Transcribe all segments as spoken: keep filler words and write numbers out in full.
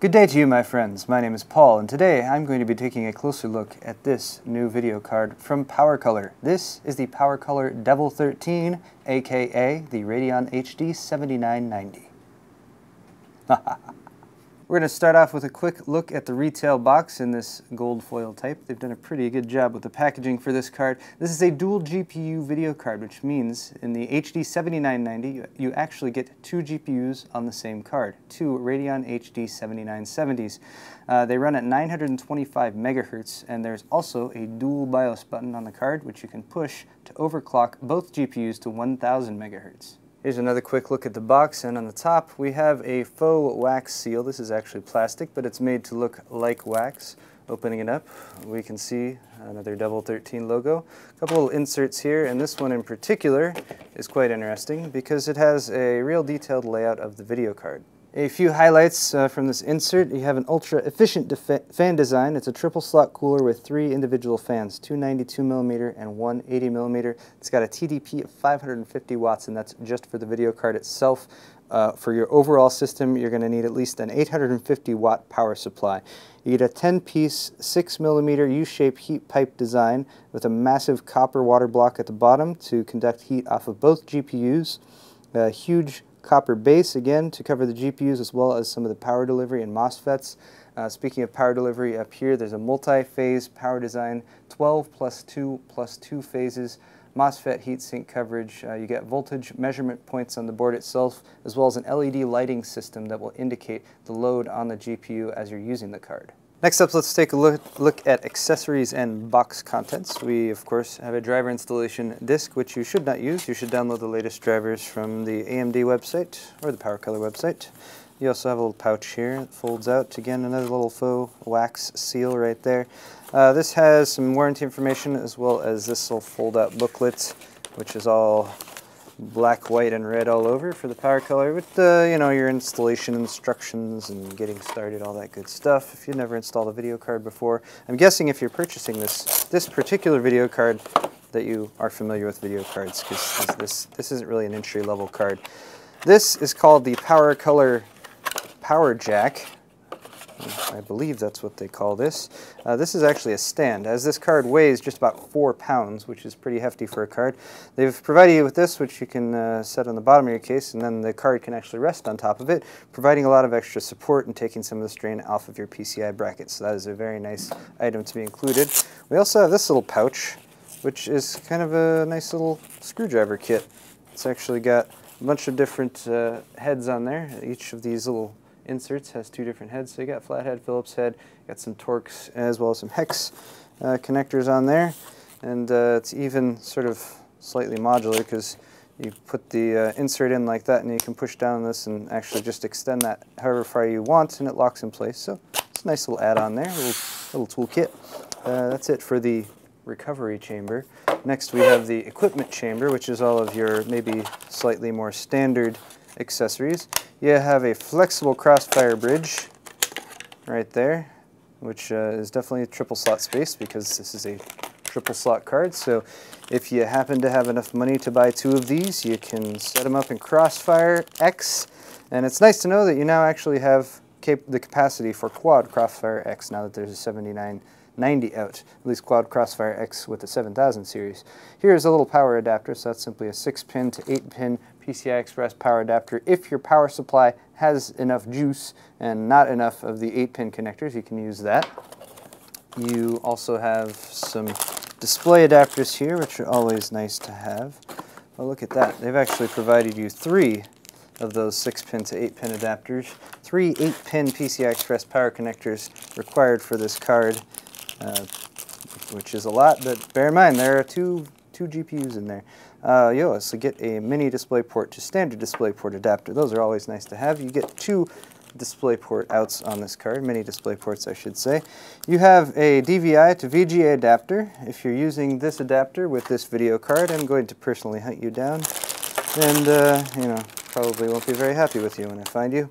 Good day to you, my friends. My name is Paul, and today I'm going to be taking a closer look at this new video card from PowerColor. This is the PowerColor Devil thirteen, aka the Radeon H D seventy-nine ninety. We're going to start off with a quick look at the retail box in this gold foil type. They've done a pretty good job with the packaging for this card. This is a dual G P U video card, which means in the H D seventy-nine ninety, you actually get two G P Us on the same card, two Radeon H D seventy-nine seventies. Uh, they run at nine hundred twenty-five megahertz, and there's also a dual BIOS button on the card, which you can push to overclock both G P Us to one thousand megahertz. Here's another quick look at the box, and on the top we have a faux wax seal. This is actually plastic, but it's made to look like wax. Opening it up, we can see another Devil thirteen logo. A couple little inserts here, and this one in particular is quite interesting because it has a real detailed layout of the video card. A few highlights uh, from this insert. You have an ultra-efficient fan design. It's a triple-slot cooler with three individual fans, two ninety-two millimeter and one eighty millimeter. It's got a T D P of five hundred fifty watts, and that's just for the video card itself. Uh, for your overall system, you're going to need at least an eight hundred fifty watt power supply. You get a ten piece, six millimeter U-shaped heat pipe design with a massive copper water block at the bottom to conduct heat off of both G P Us. A huge copper base, again, to cover the G P Us as well as some of the power delivery and MOSFETs. Uh, speaking of power delivery, up here there's a multi-phase power design, twelve plus two plus two phases, MOSFET heatsink coverage. Uh, you get voltage measurement points on the board itself, as well as an L E D lighting system that will indicate the load on the G P U as you're using the card. Next up, let's take a look, look at accessories and box contents. We, of course, have a driver installation disk, which you should not use. You should download the latest drivers from the A M D website or the PowerColor website. You also have a little pouch here that folds out. Again, another little faux wax seal right there. Uh, this has some warranty information, as well as this little fold-out booklet, which is all black, white, and red all over for the PowerColor, with uh, you know, your installation instructions and getting started, all that good stuff. If you've never installed a video card before, I'm guessing if you're purchasing this this particular video card, that you are familiar with video cards, because this, this this isn't really an entry level card. This is called the PowerColor Power Jack. I believe that's what they call this. Uh, this is actually a stand, as this card weighs just about four pounds, which is pretty hefty for a card. They've provided you with this, which you can uh, set on the bottom of your case, and then the card can actually rest on top of it, providing a lot of extra support and taking some of the strain off of your P C I bracket. So that is a very nice item to be included. We also have this little pouch, which is kind of a nice little screwdriver kit. It's actually got a bunch of different uh, heads on there. Each of these little inserts has two different heads, so you got flathead, Phillips head, got some Torx, as well as some hex uh, connectors on there, and uh, it's even sort of slightly modular, because you put the uh, insert in like that, and you can push down this and actually just extend that however far you want, and it locks in place. So it's a nice little add-on there, a little, little toolkit. Uh, that's it for the recovery chamber. Next we have the equipment chamber, which is all of your maybe slightly more standard accessories. You have a flexible crossfire bridge right there, which uh, is definitely a triple slot space, because this is a triple slot card. So if you happen to have enough money to buy two of these, you can set them up in Crossfire X. And it's nice to know that you now actually have cap the capacity for Quad Crossfire X, now that there's a seventy-nine ninety out, at least Quad Crossfire X with the seven thousand series. Here's a little power adapter, so that's simply a six pin to eight pin P C I Express power adapter. If your power supply has enough juice and not enough of the eight pin connectors, you can use that. You also have some display adapters here, which are always nice to have. Well, look at that. They've actually provided you three of those six pin to eight pin adapters, three eight pin P C I Express power connectors required for this card, uh, which is a lot, but bear in mind, there are two Two G P Us in there. Uh, you also get a mini DisplayPort to standard DisplayPort adapter. Those are always nice to have. You get two DisplayPort outs on this card, mini DisplayPorts I should say. You have a D V I to V G A adapter. If you're using this adapter with this video card, I'm going to personally hunt you down, and uh, you know, probably won't be very happy with you when I find you.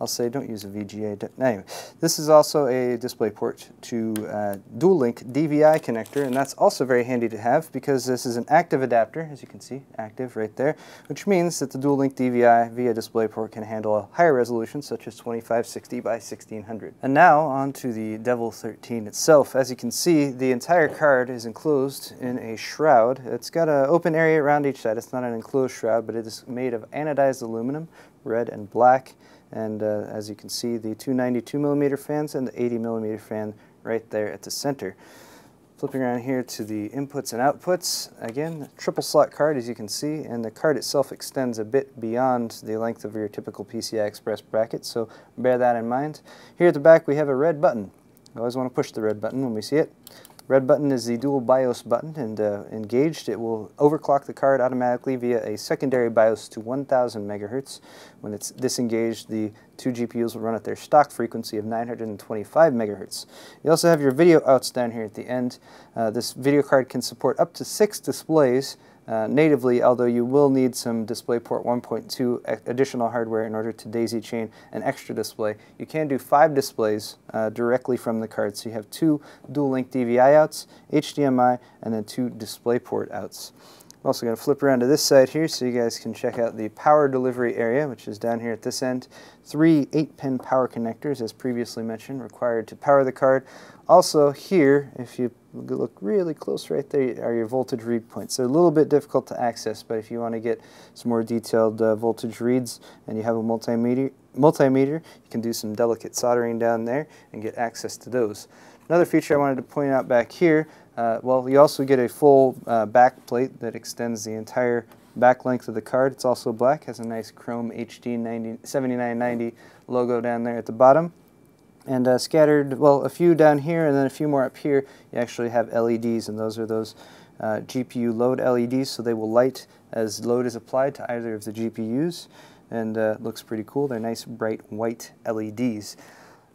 I'll say don't use a V G A. Anyway, this is also a DisplayPort to uh, dual link D V I connector, and that's also very handy to have because this is an active adapter, as you can see, active right there, which means that the dual link D V I via DisplayPort can handle a higher resolution such as twenty-five sixty by sixteen hundred. And now on to the Devil thirteen itself. As you can see, the entire card is enclosed in a shroud. It's got an open area around each side. It's not an enclosed shroud, but it is made of anodized aluminum, red and black, and uh, as you can see, the two ninety-two millimeter fans and the eighty millimeter fan right there at the center. Flipping around here to the inputs and outputs, again, triple slot card as you can see, and the card itself extends a bit beyond the length of your typical P C I Express bracket, so bear that in mind. Here at the back we have a red button. You always want to push the red button when we see it. Red button is the dual BIOS button, and uh, engaged, it will overclock the card automatically via a secondary BIOS to one thousand megahertz. When it's disengaged, the two G P Us will run at their stock frequency of nine hundred twenty-five megahertz. You also have your video outs down here at the end. Uh, this video card can support up to six displays uh, natively, although you will need some DisplayPort one point two additional hardware in order to daisy chain an extra display. You can do five displays uh, directly from the card, so you have two dual link D V I outs, H D M I, and then two DisplayPort outs. I'm also going to flip around to this side here so you guys can check out the power delivery area, which is down here at this end. Three eight pin power connectors, as previously mentioned, required to power the card. Also here, if you look really close right there, are your voltage read points. They're a little bit difficult to access, but if you want to get some more detailed uh, voltage reads and you have a multimeter, multimeter, you can do some delicate soldering down there and get access to those. Another feature I wanted to point out back here, uh, well, you also get a full uh, back plate that extends the entire back length of the card. It's also black, has a nice chrome H D seventy-nine ninety logo down there at the bottom. And uh, scattered, well, a few down here and then a few more up here, you actually have L E Ds, and those are those uh, G P U load L E Ds, so they will light as load is applied to either of the G P Us, and uh, looks pretty cool. They're nice bright white L E Ds.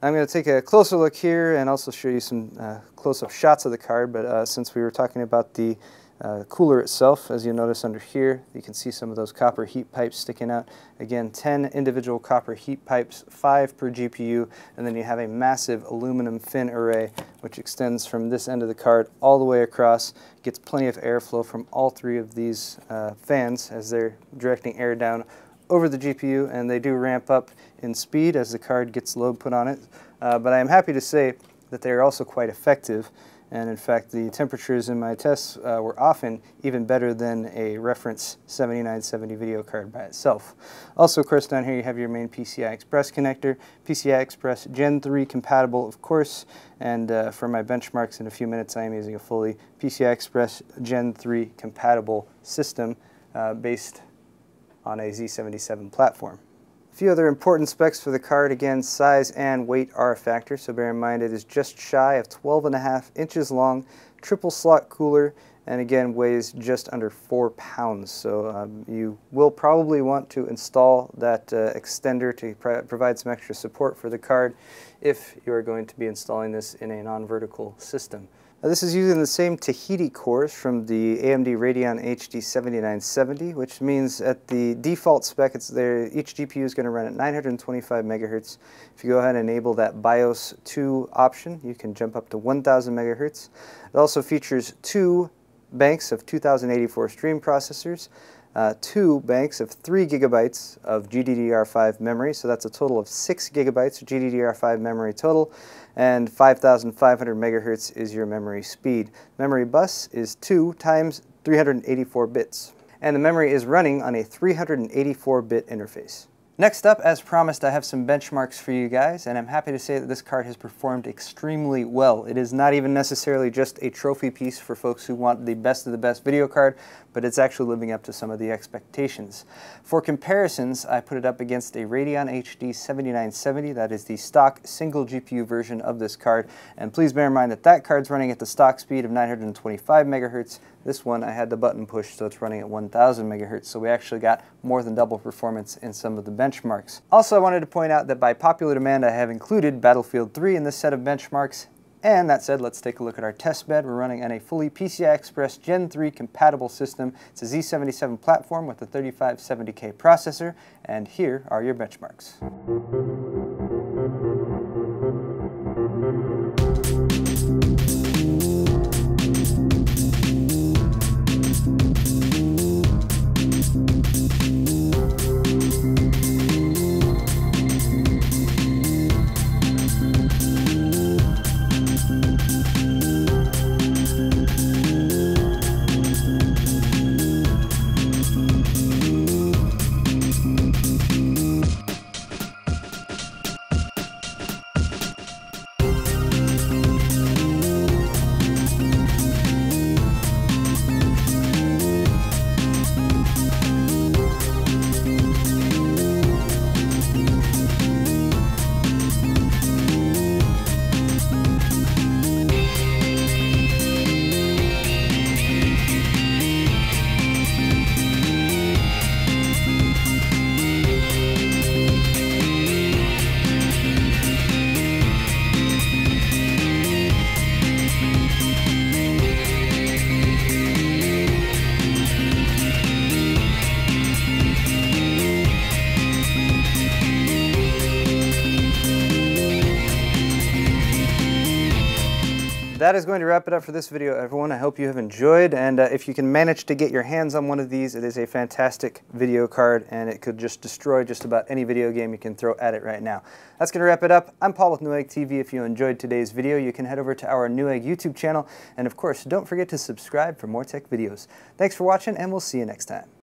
I'm going to take a closer look here and also show you some uh, close-up shots of the card, but uh, since we were talking about the uh, cooler itself, as you'll notice under here, you can see some of those copper heat pipes sticking out. Again, ten individual copper heat pipes, five per G P U, and then you have a massive aluminum fin array which extends from this end of the card all the way across, gets plenty of airflow from all three of these uh, fans as they're directing air down over the G P U, and they do ramp up in speed as the card gets load put on it. Uh, but I am happy to say that they are also quite effective, and in fact the temperatures in my tests uh, were often even better than a reference seventy-nine seventy video card by itself. Also, of course, down here you have your main P C I Express connector, P C I Express Gen three compatible, of course, and uh, for my benchmarks in a few minutes I am using a fully P C I Express Gen three compatible system uh, based on a Z seventy-seven platform. A few other important specs for the card, again, size and weight are a factor, so bear in mind it is just shy of twelve and a half inches long, triple slot cooler, and again weighs just under four pounds. So um, you will probably want to install that uh, extender to pro provide some extra support for the card if you are going to be installing this in a non-vertical system. Now, this is using the same Tahiti cores from the A M D Radeon H D seventy-nine seventy, which means at the default spec, it's there, each G P U is going to run at nine hundred twenty-five megahertz. If you go ahead and enable that BIOS two option, you can jump up to one thousand megahertz. It also features two banks of two thousand eighty-four stream processors, uh, two banks of three gigabytes of G D D R five memory, so that's a total of six gigabytes of G D D R five memory total, and five thousand five hundred megahertz is your memory speed. Memory bus is two times three hundred eighty-four bits, and the memory is running on a three hundred eighty-four bit interface. Next up, as promised, I have some benchmarks for you guys, and I'm happy to say that this card has performed extremely well. It is not even necessarily just a trophy piece for folks who want the best of the best video card, but it's actually living up to some of the expectations. For comparisons, I put it up against a Radeon H D seventy-nine seventy, that is the stock single G P U version of this card, and please bear in mind that that card's running at the stock speed of nine hundred twenty-five megahertz. This one, I had the button pushed, so it's running at one thousand megahertz, so we actually got more than double performance in some of the benchmarks. Also, I wanted to point out that by popular demand, I have included Battlefield three in this set of benchmarks. And that said, let's take a look at our test bed. We're running on a fully P C I Express Gen three compatible system. It's a Z seventy-seven platform with a thirty-five seventy K processor, and here are your benchmarks. that is going to wrap it up for this video, everyone. I hope you have enjoyed, and uh, if you can manage to get your hands on one of these, it is a fantastic video card, and it could just destroy just about any video game you can throw at it right now. That's going to wrap it up. I'm Paul with Newegg T V. If you enjoyed today's video, you can head over to our Newegg YouTube channel, and of course, don't forget to subscribe for more tech videos. Thanks for watching, and we'll see you next time.